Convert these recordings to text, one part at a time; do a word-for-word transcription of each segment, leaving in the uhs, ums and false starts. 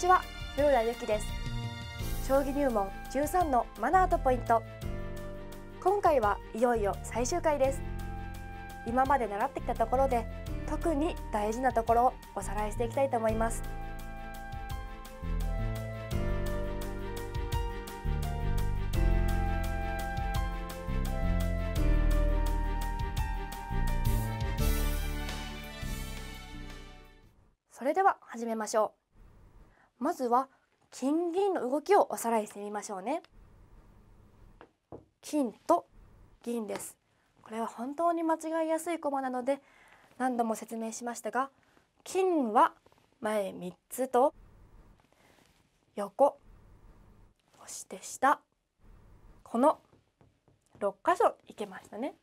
ちは、ルーラゆきです。将棋入門じゅうさんのマナーとポイント。今回はいよいよ最終回です。今まで習ってきたところで特に大事なところをおさらいしていきたいと思います。それでは始めましょう。まずは金銀の動きをおさらいしてみましょうね。金と銀です。これは本当に間違いやすい駒なので何度も説明しましたが、金は前みっつと横、そして下、このろっかしょいけましたね。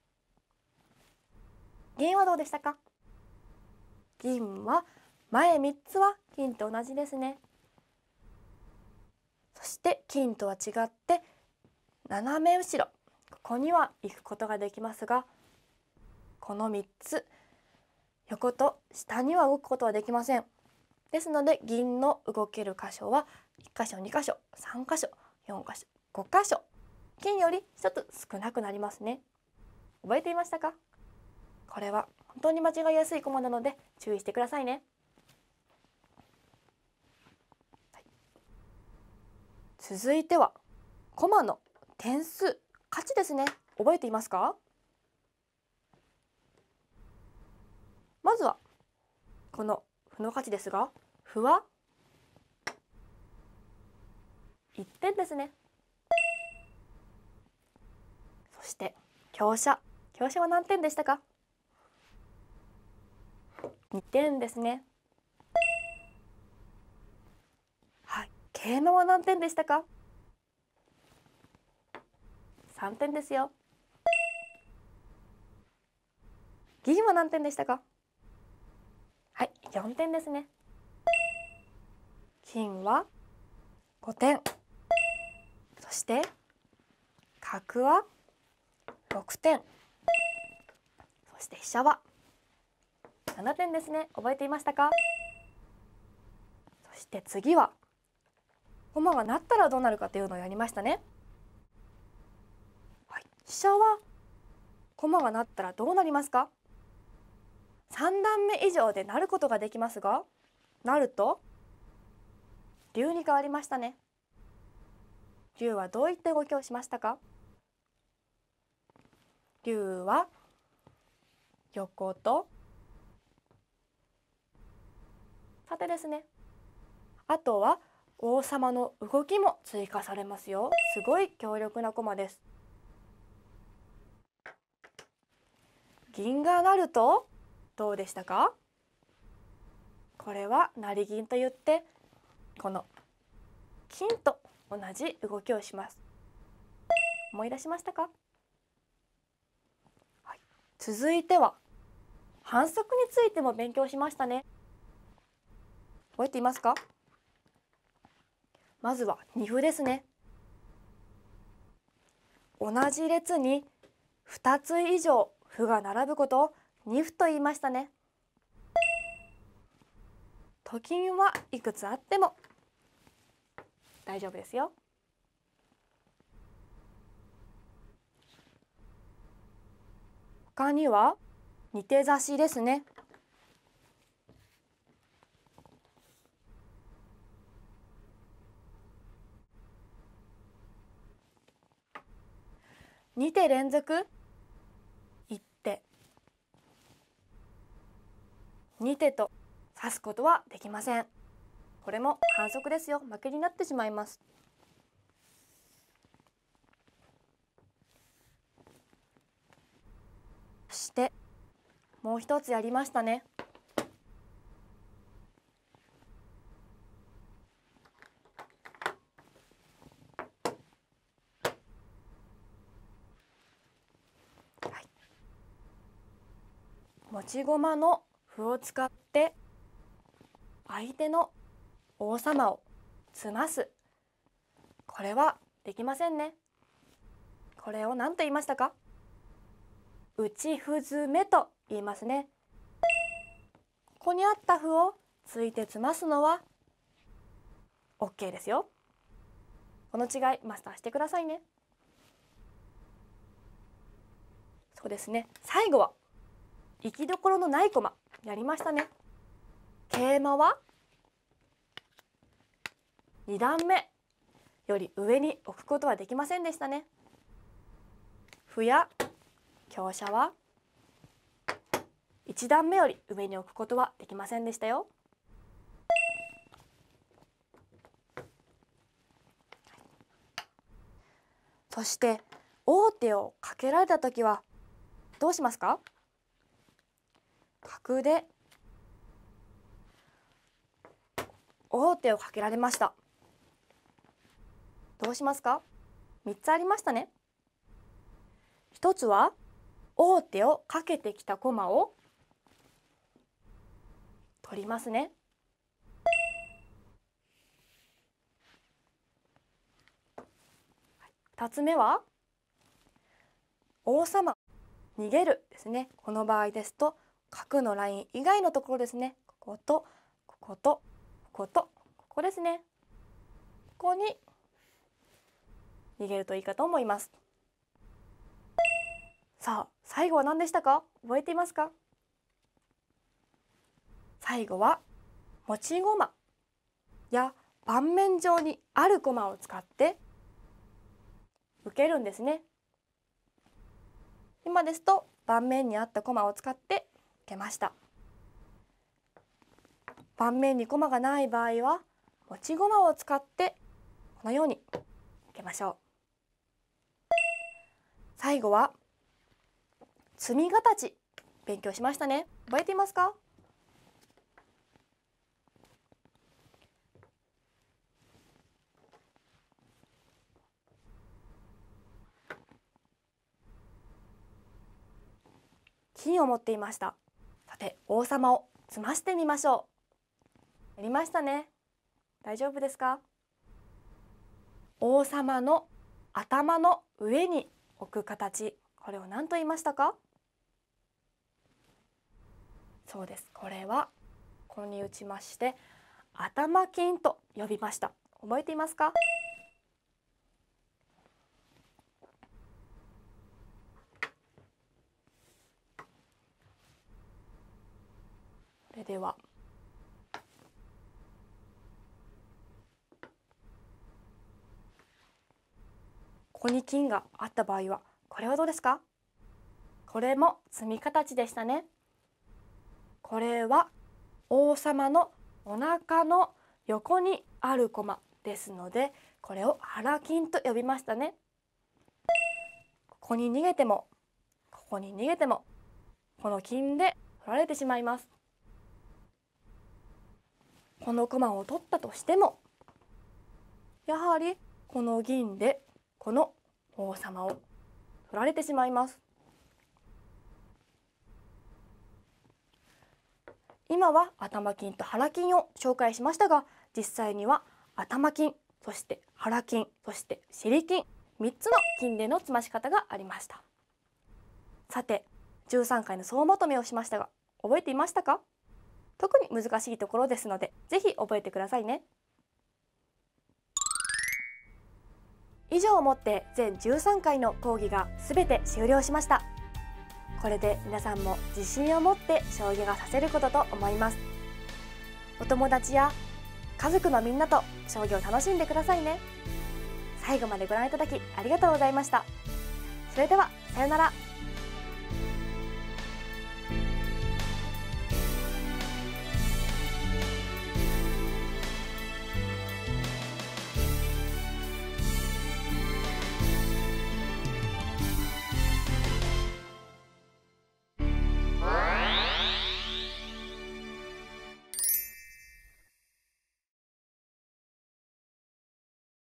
銀はどうでしたか？銀は前みっつは金と同じですね。そして金とは違って斜め後ろ、ここには行くことができますが、このみっつ横と下には動くことはできません。ですので銀の動ける箇所はいっかしょ、にかしょ、さんかしょ、よんかしょ、ごかしょ、金よりひとつ少なくなりますね。覚えていましたか？これは本当に間違いやすい駒なので注意してくださいね。続いては駒の点数、価値ですね。覚えていますか？まずはこの歩の価値ですが、歩はいってんですね。そして香車、香車は何点でしたか？にてんですね。桂馬は何点でしたか？さんてんですよ。銀は何点でしたか？はい、よんてんですね。金はごてん。そして角はろくてん。そして飛車はななてんですね。覚えていましたか？そして次は駒がなったらどうなるかというのをやりましたね。はい、飛車は駒がなったらどうなりますか？さんだんめ以上でなることができますが、なると竜に変わりましたね。竜はどういった動きをしましたか？竜は横と縦ですね。あとは王様の動きも追加されますよ。すごい強力な駒です。銀が成るとどうでしたか？これは成銀といって、この金と同じ動きをします。思い出しましたか？はい、続いては反則についても勉強しましたね。覚えていますか？まずは二歩ですね。同じ列にふたつ以上歩が並ぶことを二歩と言いましたね。と金はいくつあっても大丈夫ですよ。他には二手指しですね。に手連続いってん、に手と指すことはできません。これも反則ですよ。負けになってしまいます。そしてもう一つやりましたね。持ち駒の歩を使って相手の王様を詰ます、これはできませんね。これを何と言いましたか？打ち歩詰めと言いますね。ここにあった歩を突いて詰ますのは OK ですよ。この違いマスターしてくださいね。そうですね、最後は行きどころのない駒やりましたね。桂馬はに段目より上に置くことはできませんでしたね。歩や香車はいち段目より上に置くことはできませんでしたよ。そして王手をかけられた時はどうしますか？角で王手をかけられました。どうしますか？みっつありましたね。ひとつは王手をかけてきた駒を取りますね。ふたつめは王様逃げるですね。この場合ですと角のライン以外のところですね。こことこことこことここですね。ここに逃げるといいかと思います。さあ最後は何でしたか？覚えていますか？最後は持ち駒や盤面上にある駒を使って受けるんですね。今ですと盤面にあった駒を使って受けました。盤面に駒がない場合は持ち駒を使ってこのように受けましょう。最後は詰み形勉強しましたね。覚えていますか？金を持っていました。さて王様を詰ましてみましょう。やりましたね。大丈夫ですか？王様の頭の上に置く形、これを何と言いましたか？そうです。これはここに打ちまして頭金と呼びました。覚えていますか？それではここに金があった場合はこれはどうですか？これも詰み形でしたね。これは王様のお腹の横にある駒ですので、これを腹金と呼びましたね。ここに逃げてもここに逃げてもこの金で取られてしまいます。この駒を取ったとしてもやはりこの銀でこの王様を取られてしまいます。今は頭金と腹金を紹介しましたが、実際には頭金、そして腹金、そして尻金、みっつの金での詰まし方がありました。さてじゅうさんかいの総まとめをしましたが覚えていましたか？特に難しいところですので、ぜひ覚えてくださいね。以上をもって全じゅうさんかいの講義がすべて終了しました。これで皆さんも自信を持って将棋が指せることと思います。お友達や家族のみんなと将棋を楽しんでくださいね。最後までご覧いただきありがとうございました。それではさようなら。